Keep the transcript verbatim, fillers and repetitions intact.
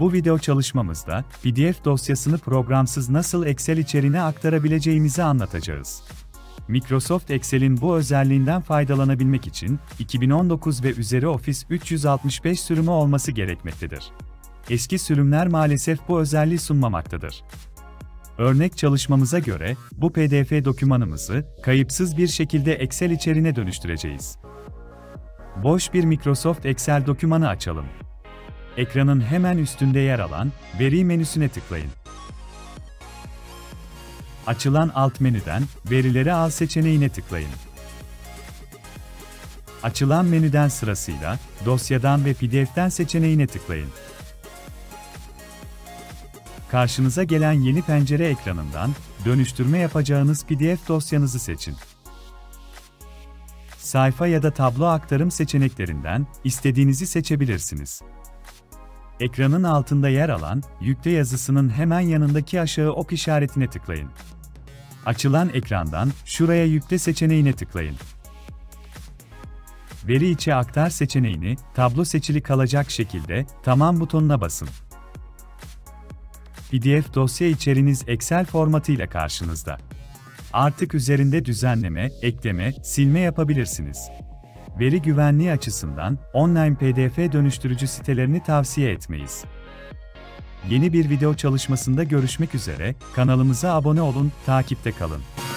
Bu video çalışmamızda, P D F dosyasını programsız nasıl Excel içeriğine aktarabileceğimizi anlatacağız. Microsoft Excel'in bu özelliğinden faydalanabilmek için, iki bin on dokuz ve üzeri Office üç yüz altmış beş sürümü olması gerekmektedir. Eski sürümler maalesef bu özelliği sunmamaktadır. Örnek çalışmamıza göre, bu P D F dokümanımızı, kayıpsız bir şekilde Excel içeriğine dönüştüreceğiz. Boş bir Microsoft Excel dokümanı açalım. Ekranın hemen üstünde yer alan, Veri menüsüne tıklayın. Açılan alt menüden, Verileri al seçeneğine tıklayın. Açılan menüden sırasıyla, Dosyadan ve P D F'den seçeneğine tıklayın. Karşınıza gelen yeni pencere ekranından, dönüştürme yapacağınız P D F dosyanızı seçin. Sayfa ya da tablo aktarım seçeneklerinden, istediğinizi seçebilirsiniz. Ekranın altında yer alan, yükle yazısının hemen yanındaki aşağı ok işaretine tıklayın. Açılan ekrandan, şuraya yükle seçeneğine tıklayın. Veri içi aktar seçeneğini, tablo seçili kalacak şekilde, tamam butonuna basın. P D F dosya içeriğiniz Excel formatıyla karşınızda. Artık üzerinde düzenleme, ekleme, silme yapabilirsiniz. Veri güvenliği açısından, online P D F dönüştürücü sitelerini tavsiye etmeyiz. Yeni bir video çalışmasında görüşmek üzere, kanalımıza abone olun, takipte kalın.